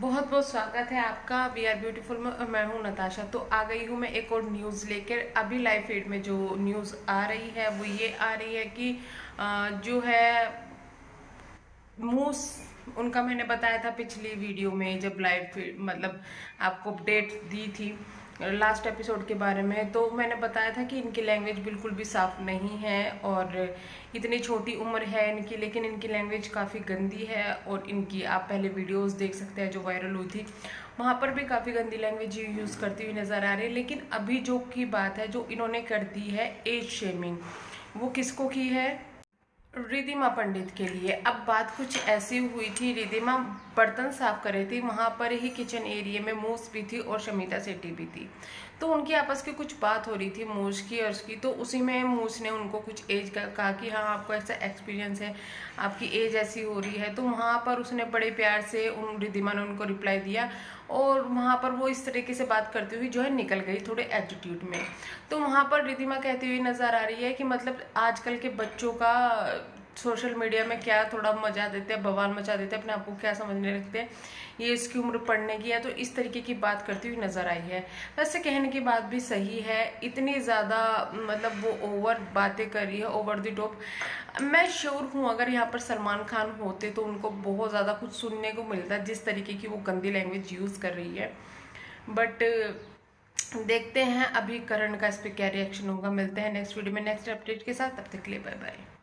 बहुत बहुत स्वागत है आपका वी आर ब्यूटीफुल में। मैं हूं नताशा। तो आ गई हूं मैं एक और न्यूज़ लेकर। अभी लाइव फीड में जो न्यूज़ आ रही है वो ये आ रही है कि जो है मूस, उनका मैंने बताया था पिछली वीडियो में जब लाइव फीड मतलब आपको अपडेट दी थी लास्ट एपिसोड के बारे में, तो मैंने बताया था कि इनकी लैंग्वेज बिल्कुल भी साफ़ नहीं है और इतनी छोटी उम्र है इनकी, लेकिन इनकी लैंग्वेज काफ़ी गंदी है। और इनकी आप पहले वीडियोस देख सकते हैं जो वायरल हुई थी, वहाँ पर भी काफ़ी गंदी लैंग्वेज यूज़ करती हुई नज़र आ रही है। लेकिन अभी जो की बात है जो इन्होंने कर दी है एज शेमिंग, वो किसको की है? रिधिमा पंडित के लिए। अब बात कुछ ऐसी हुई थी, रिधिमा बर्तन साफ कर रही थी, वहाँ पर ही किचन एरिया में मूस भी थी और शमिता शेट्टी भी थी। तो उनकी आपस की कुछ बात हो रही थी मूस की और उसकी, तो उसी में मूस ने उनको कुछ एज का कहा कि हाँ आपको ऐसा एक्सपीरियंस है, आपकी एज ऐसी हो रही है। तो वहाँ पर उसने बड़े प्यार से उन रिधिमा ने उनको रिप्लाई दिया और वहाँ पर वो इस तरीके से बात करती हुई जो है निकल गई थोड़े एटीट्यूड में। तो वहाँ पर रिधिमा कहती हुई नज़र आ रही है कि मतलब आजकल के बच्चों का सोशल मीडिया में क्या थोड़ा मजा देते हैं, बवाल मचा देते हैं, अपने आप को क्या समझने लगते हैं, ये इसकी उम्र पढ़ने की है, तो इस तरीके की बात करती हुई नज़र आई है। वैसे कहने की बात भी सही है, इतनी ज़्यादा मतलब वो ओवर बातें कर रही है, ओवर द टॉप। मैं श्योर हूँ अगर यहाँ पर सलमान खान होते तो उनको बहुत ज़्यादा कुछ सुनने को मिलता जिस तरीके की वो गंदी लैंग्वेज यूज़ कर रही है। बट देखते हैं अभी करण का इस पर क्या रिएक्शन होगा। मिलते हैं नेक्स्ट वीडियो में नेक्स्ट अपडेट के साथ। तब तक के लिए बाय बाय।